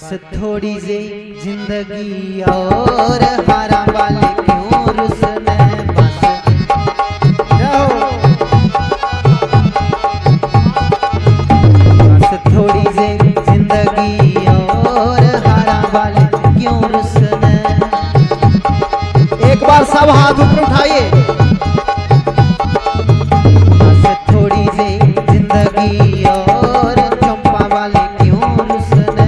पास थोड़ी से जिंदगी और हारा वाले क्यों रुसने बस रहो। पास थोड़ी से जिंदगी और हारा वाले क्यों रुसने। एक बार सब हाथ ऊपर उठाइए। पास थोड़ी से जिंदगी और चंपा वाले क्यों रुसने।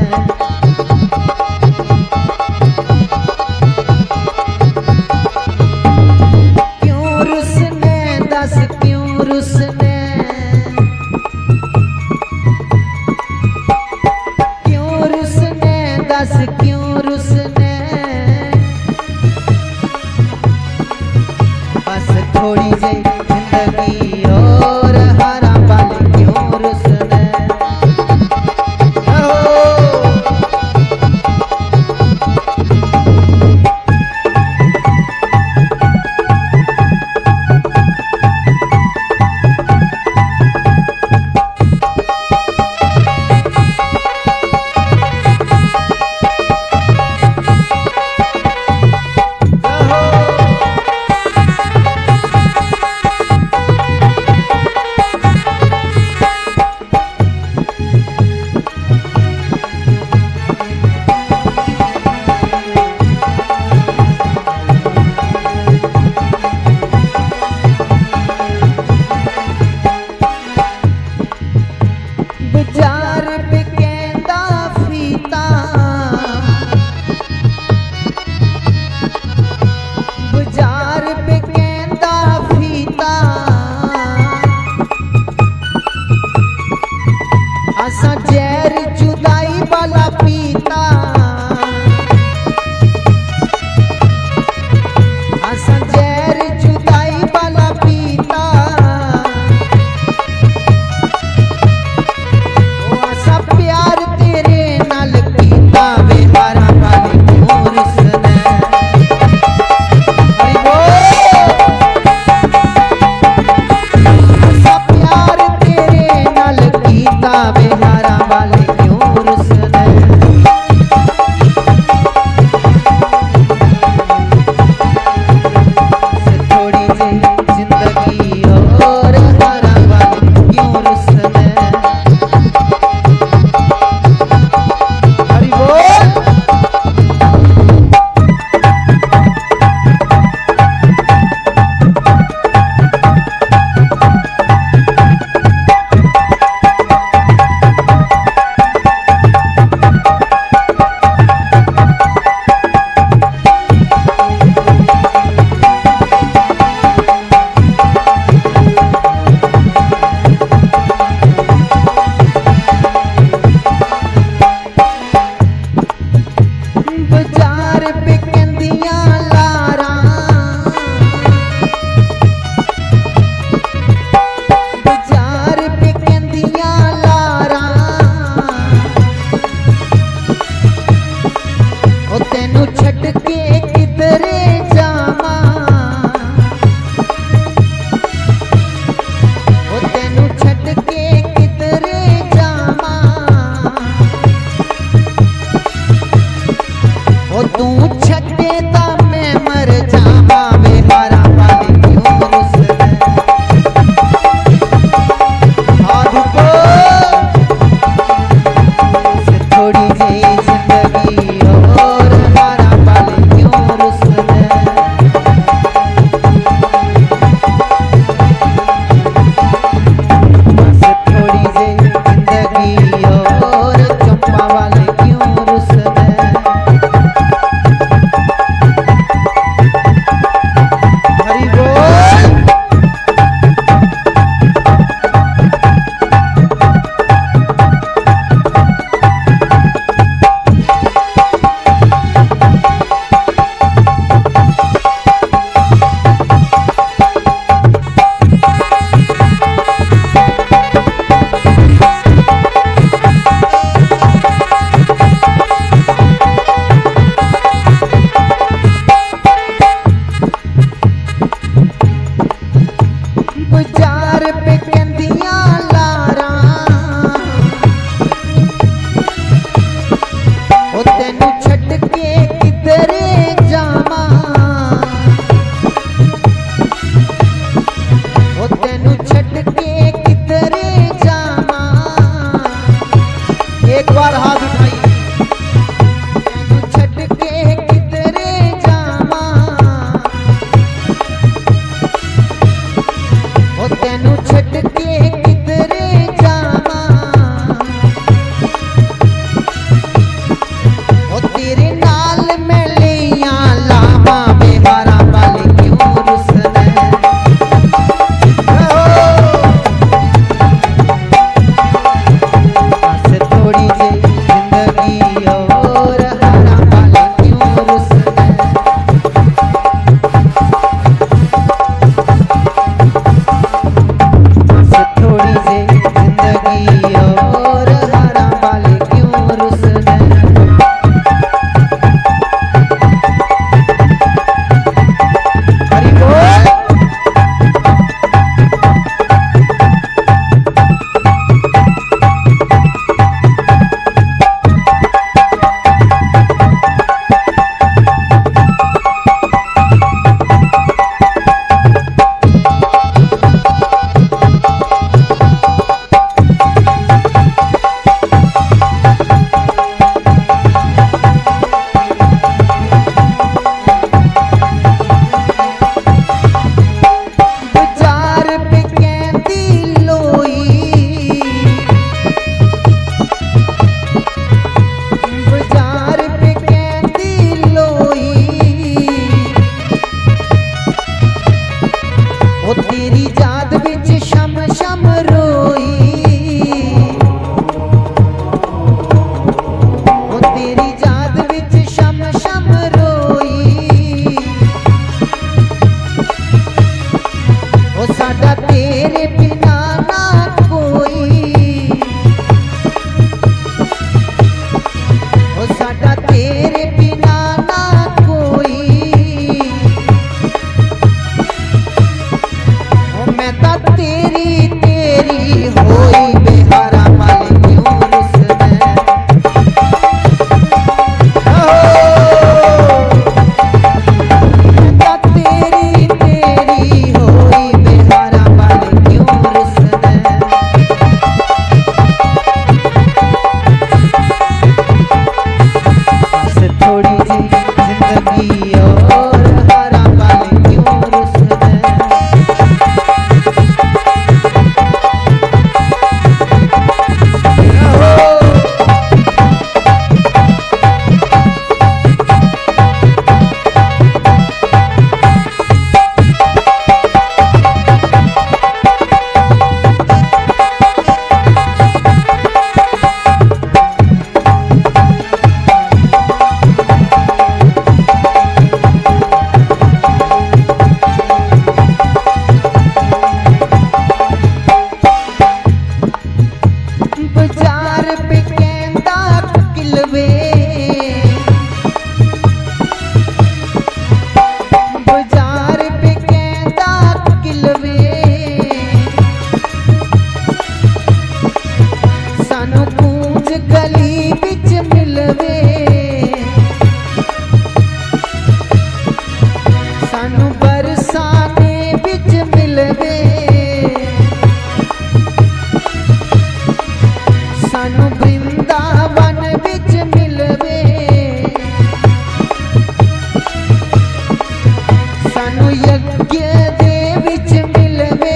जानू यज्ञ दे विच मिलवे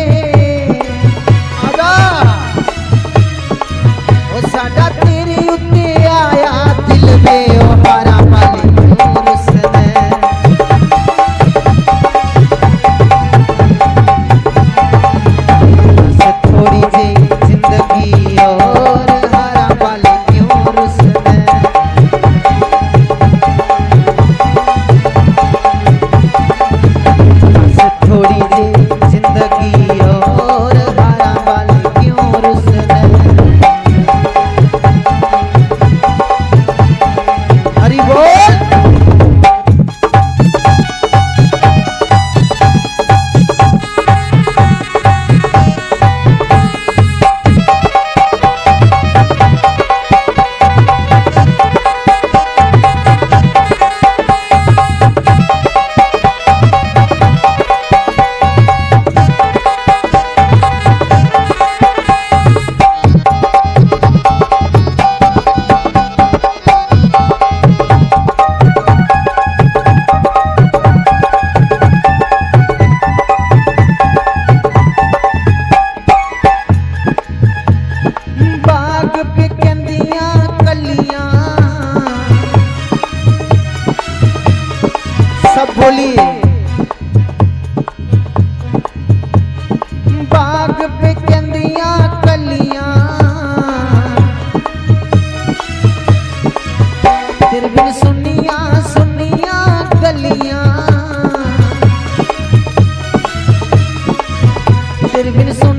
आदा ओ साडा तेरे उत्ते आया दिल पे ओ मारा माली मुरसदे थोड़ी जी जिंदगी और मारा माली क्यों रुसदे बाग पे कंदियां कलियां फिर भी सुनियां सुनियां गलियां फिर भी